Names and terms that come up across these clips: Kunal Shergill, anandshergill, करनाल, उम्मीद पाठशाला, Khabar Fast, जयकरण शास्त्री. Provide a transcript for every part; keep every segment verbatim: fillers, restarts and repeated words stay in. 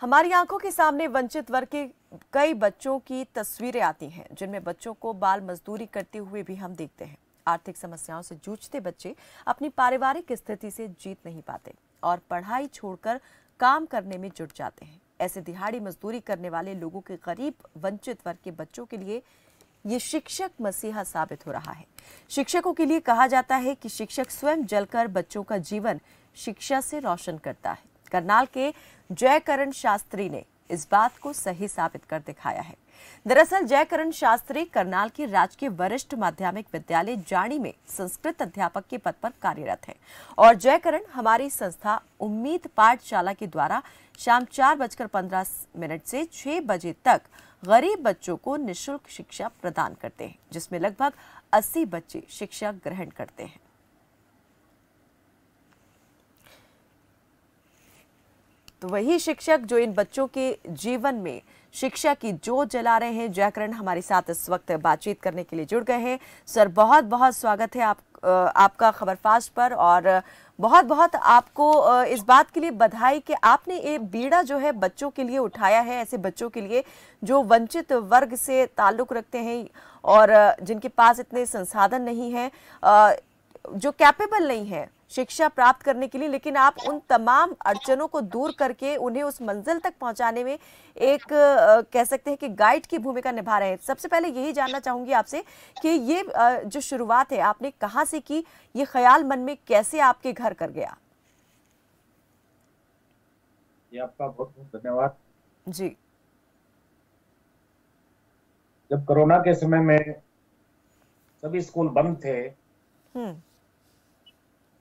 हमारी आंखों के सामने वंचित वर्ग के कई बच्चों की तस्वीरें आती हैं, जिनमें बच्चों को बाल मजदूरी करते हुए भी हम देखते हैं। आर्थिक समस्याओं से जूझते बच्चे अपनी पारिवारिक स्थिति से जीत नहीं पाते और पढ़ाई छोड़कर काम करने में जुट जाते हैं। ऐसे दिहाड़ी मजदूरी करने वाले लोगों के गरीब वंचित वर्ग के बच्चों के लिए ये शिक्षक मसीहा साबित हो रहा है। शिक्षकों के लिए कहा जाता है कि शिक्षक स्वयं जलकर बच्चों का जीवन शिक्षा से रोशन करता है। करनाल के जयकरण शास्त्री ने इस बात को सही साबित कर दिखाया है। दरअसल जयकरण शास्त्री करनाल के राजकीय वरिष्ठ माध्यमिक विद्यालय जानी में संस्कृत अध्यापक के पद पर कार्यरत हैं और जयकरण हमारी संस्था उम्मीद पाठशाला के द्वारा शाम चार बजकर पंद्रह मिनट से छह बजे तक गरीब बच्चों को निःशुल्क शिक्षा प्रदान करते हैं, जिसमें लगभग अस्सी बच्चे शिक्षा ग्रहण करते हैं। तो वही शिक्षक जो इन बच्चों के जीवन में शिक्षा की जोत जला रहे हैं, जयकरण हमारे साथ इस वक्त बातचीत करने के लिए जुड़ गए हैं। सर, बहुत बहुत स्वागत है आप आपका खबर फास्ट पर और बहुत बहुत आपको इस बात के लिए बधाई कि आपने ये बीड़ा जो है बच्चों के लिए उठाया है, ऐसे बच्चों के लिए जो वंचित वर्ग से ताल्लुक़ रखते हैं और जिनके पास इतने संसाधन नहीं हैं, जो कैपेबल नहीं है शिक्षा प्राप्त करने के लिए, लेकिन आप उन तमाम अड़चनों को दूर करके उन्हें उस मंजिल तक पहुंचाने में एक आ, कह सकते हैं कि गाइड की भूमिका निभा रहे हैं। सबसे पहले यही जानना चाहूंगी आपसे कि ये आ, जो शुरुआत है आपने कहां से की, ये ख्याल मन में कैसे आपके घर कर गया? ये आपका बहुत बहुत धन्यवाद जी। जब कोरोना के समय में सभी स्कूल बंद थे, हम्म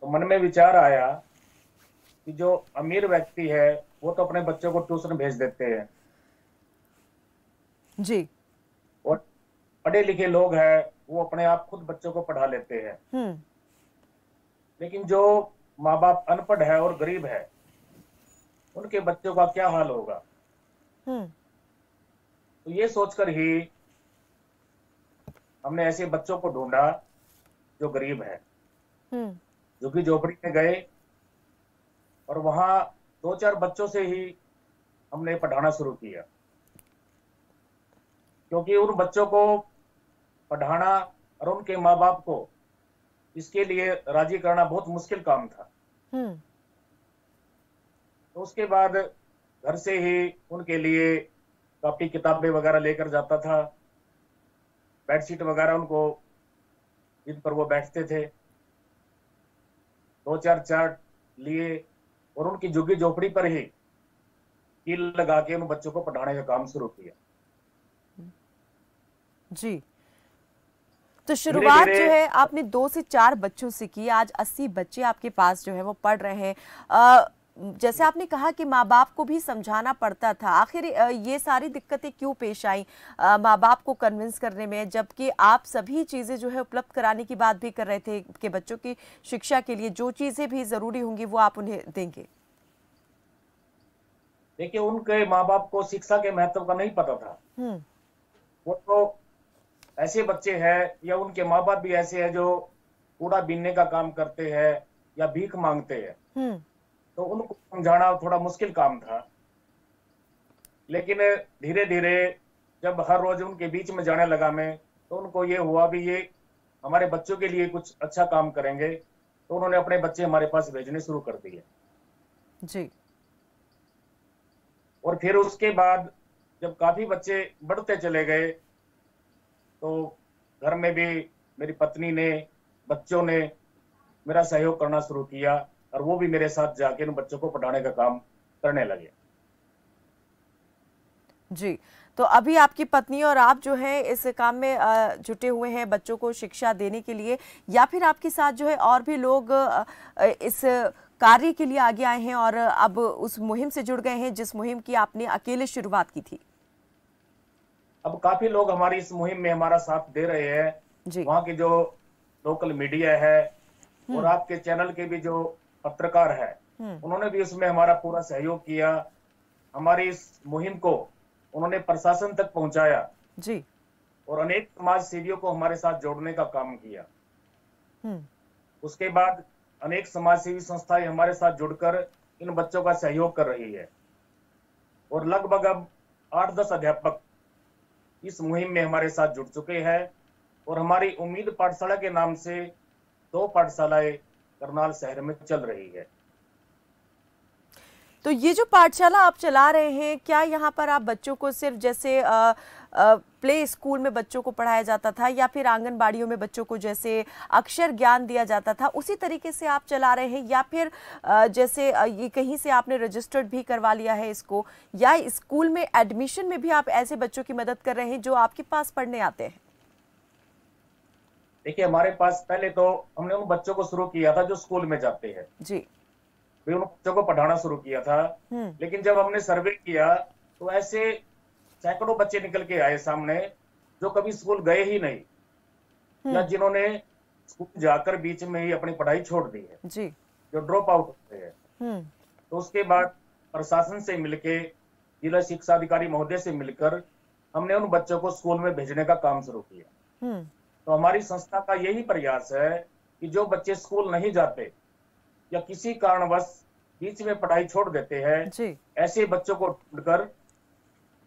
तो मन में विचार आया कि जो अमीर व्यक्ति है वो तो अपने बच्चों को ट्यूशन भेज देते हैं जी, और पढ़े लिखे लोग हैं वो अपने आप खुद बच्चों को पढ़ा लेते हैं। हम्म। लेकिन जो माँ बाप अनपढ़ है और गरीब है उनके बच्चों का क्या हाल होगा? हम्म। तो ये सोचकर ही हमने ऐसे बच्चों को ढूंढा जो गरीब है, हम्म, जो कि झोपड़ी में गए और वहां दो चार बच्चों से ही हमने पढ़ाना शुरू किया, क्योंकि उन बच्चों को पढ़ाना और उनके माँ बाप को इसके लिए राजी करना बहुत मुश्किल काम था। हम्म। तो उसके बाद घर से ही उनके लिए कॉपी किताबें वगैरह लेकर जाता था, बेडशीट वगैरह उनको जिन पर वो बैठते थे, दो चार चार्ट लिए और उनकी झुग्गी झोपड़ी पर ही कील लगा के उन बच्चों को पढ़ाने का काम शुरू किया जी। तो शुरुआत जो है आपने दो से चार बच्चों से की, आज अस्सी बच्चे आपके पास जो है वो पढ़ रहे हैं। आ, जैसे आपने कहा कि माँ बाप को भी समझाना पड़ता था, आखिर ये सारी दिक्कतें क्यों पेश आई माँ बाप को कन्विंस करने में, जबकि आप सभी चीज़ें जो है उपलब्ध कराने की बात भी कर रहे थे कि बच्चों की शिक्षा के लिए जो चीज़ें भी ज़रूरी होंगी वो आप उन्हें देंगे? देखिए, उनके माँ बाप को शिक्षा के महत्व का नहीं पता था। हम्म। वो तो ऐसे बच्चे हैं या उनके माँ बाप भी ऐसे है जो कूड़ा बीनने का काम करते हैं या भीख मांगते हैं, तो उनको समझाना थोड़ा मुश्किल काम था। लेकिन धीरे धीरे जब हर रोज उनके बीच में जाने लगा मैं, तो उनको ये हुआ भी ये हमारे बच्चों के लिए कुछ अच्छा काम करेंगे, तो उन्होंने अपने बच्चे हमारे पास भेजने शुरू कर दिए जी। और फिर उसके बाद जब काफी बच्चे बढ़ते चले गए तो घर में भी मेरी पत्नी ने, बच्चों ने मेरा सहयोग करना शुरू किया और वो भी मेरे साथ जाके उन बच्चों को पढ़ाने का काम करने लगे जी। तो अभी आपकी पत्नी और आप जो हैं इस काम में जुटे हुए हैं बच्चों को शिक्षा देने के लिए, या फिर आपके साथ जो है और भी लोग इस कार्य के लिए आगे आए हैं और अब उस मुहिम से जुड़ गए हैं जिस मुहिम की आपने अकेले शुरुआत की थी? अब काफी लोग हमारी इस मुहिम में हमारा साथ दे रहे हैं। वहाँ के जो लोकल मीडिया है और आपके चैनल के भी जो पत्रकार है उन्होंने भी उसमें हमारा पूरा सहयोग किया। हमारी इस मुहिम को उन्होंने प्रशासन तक पहुंचाया जी और अनेक समाज सेवियों को हमारे साथ जोड़ने का काम किया। उसके बाद अनेक समाज सेवी संस्थाएं हमारे साथ जुड़कर इन बच्चों का सहयोग कर रही है। और लगभग अब आठ दस अध्यापक इस मुहिम में हमारे साथ जुड़ चुके हैं और हमारी उम्मीद पाठशाला के नाम से दो पाठशालाएं करनाल शहर में चल रही है। तो ये जो पाठशाला आप चला रहे हैं, क्या यहाँ पर आप बच्चों को सिर्फ जैसे आ, आ, प्ले स्कूल में बच्चों को पढ़ाया जाता था या फिर आंगनबाड़ियों में बच्चों को जैसे अक्षर ज्ञान दिया जाता था उसी तरीके से आप चला रहे हैं, या फिर आ, जैसे आ, ये कहीं से आपने रजिस्टर्ड भी करवा लिया है इसको, या स्कूल में एडमिशन में भी आप ऐसे बच्चों की मदद कर रहे हैं जो आपके पास पढ़ने आते हैं? देखिए, हमारे पास पहले तो हमने उन बच्चों को शुरू किया था जो स्कूल में जाते हैं जी, भी उन बच्चों को पढ़ाना शुरू किया था। लेकिन जब हमने सर्वे किया तो ऐसे सैकड़ों बच्चे निकल के आए सामने जो कभी स्कूल गए ही नहीं या जिन्होंने स्कूल जाकर बीच में ही अपनी पढ़ाई छोड़ दी है जी, जो ड्रॉप आउट होते हैं। तो उसके बाद प्रशासन से मिलके, जिला शिक्षा अधिकारी महोदय से मिलकर हमने उन बच्चों को स्कूल में भेजने का काम शुरू किया। तो हमारी संस्था का यही प्रयास है कि जो बच्चे स्कूल नहीं जाते या किसी कारणवश बीच में पढ़ाई छोड़ देते हैं, ऐसे बच्चों को ढूंढकर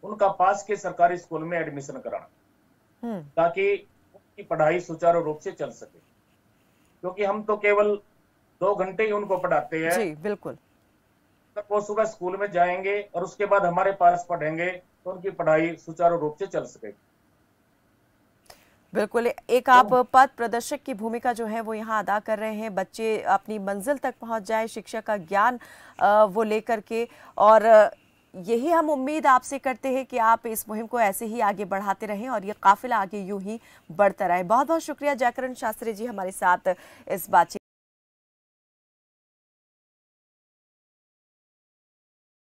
उनका पास के सरकारी स्कूल में एडमिशन कराना ताकि उनकी पढ़ाई सुचारू रूप से चल सके। क्योंकि हम तो केवल दो घंटे ही उनको पढ़ाते हैं जी, बिल्कुल। तब वो सुबह स्कूल में जाएंगे और उसके बाद हमारे पास पढ़ेंगे तो उनकी पढ़ाई सुचारू रूप से चल सकेगी। बिल्कुल, एक आप पथ प्रदर्शक की भूमिका जो है वो यहाँ अदा कर रहे हैं, बच्चे अपनी मंजिल तक पहुँच जाए शिक्षा का ज्ञान वो लेकर के, और यही हम उम्मीद आपसे करते हैं कि आप इस मुहिम को ऐसे ही आगे बढ़ाते रहें और ये काफिला आगे यूं ही बढ़ता रहे। बहुत बहुत शुक्रिया जयकरण शास्त्री जी हमारे साथ इस बातचीत